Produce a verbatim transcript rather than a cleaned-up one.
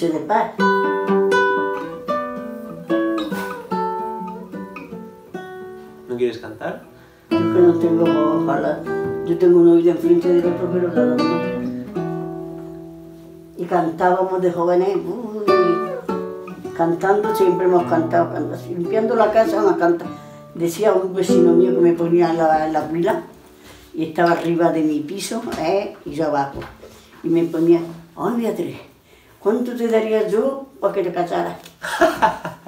noche de paz. ¿No quieres cantar? Yo que no tengo voz, ojalá. Yo tengo un oído enfrente del otro, pero cada uno. Y cantábamos de jóvenes, uy, cantando, siempre hemos cantado, cantando, limpiando la casa, una canta. Decía un vecino mío que me ponía la, la pila, y estaba arriba de mi piso, eh, y yo abajo. Y me ponía, ay Beatriz, ¿cuánto te daría yo para que te casaras?